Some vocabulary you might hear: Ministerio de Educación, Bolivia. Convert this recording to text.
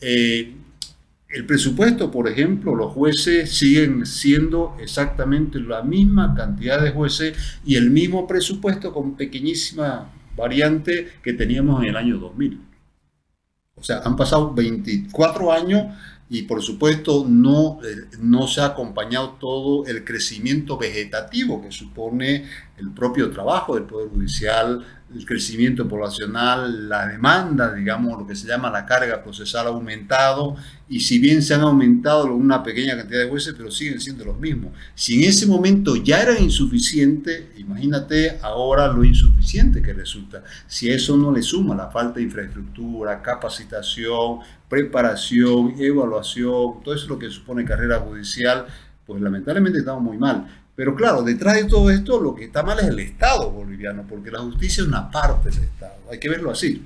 El presupuesto, por ejemplo, los jueces siguen siendo exactamente la misma cantidad de jueces y el mismo presupuesto con pequeñísima variante que teníamos en el año 2000. O sea, han pasado 24 años y por supuesto no se ha acompañado todo el crecimiento vegetativo que supone el propio trabajo del Poder Judicial, el crecimiento poblacional, la demanda, digamos, lo que se llama la carga procesal ha aumentado, y si bien se han aumentado una pequeña cantidad de jueces, pero siguen siendo los mismos. Si en ese momento ya era insuficiente, imagínate ahora lo insuficiente que resulta. Si eso no le suma la falta de infraestructura, capacitación, preparación, evaluación, todo eso es lo que supone carrera judicial, pues lamentablemente estamos muy mal. Pero claro, detrás de todo esto lo que está mal es el Estado boliviano, porque la justicia es una parte del Estado, hay que verlo así.